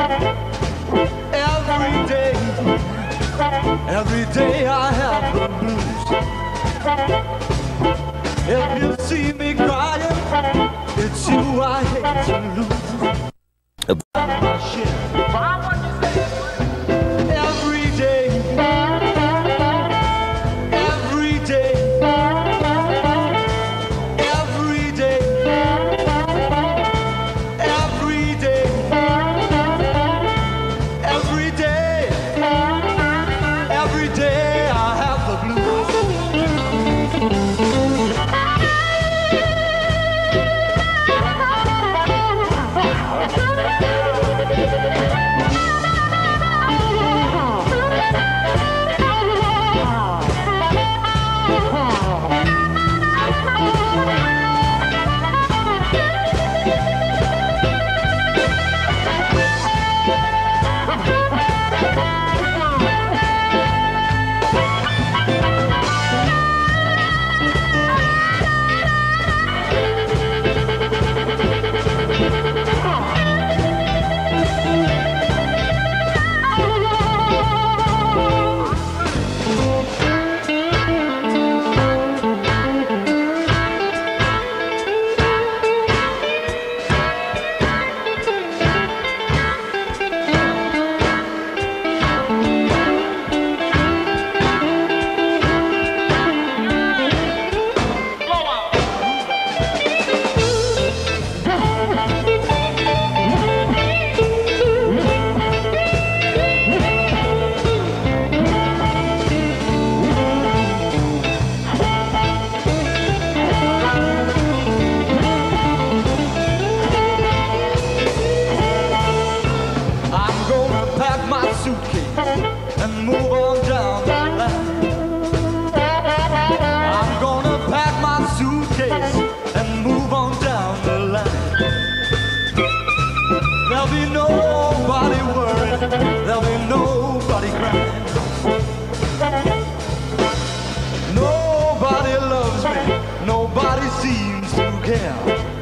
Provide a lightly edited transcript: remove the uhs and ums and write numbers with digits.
Every day I have the blues. If you see me crying, it's you I hate to lose. Nobody loves me, nobody seems to care.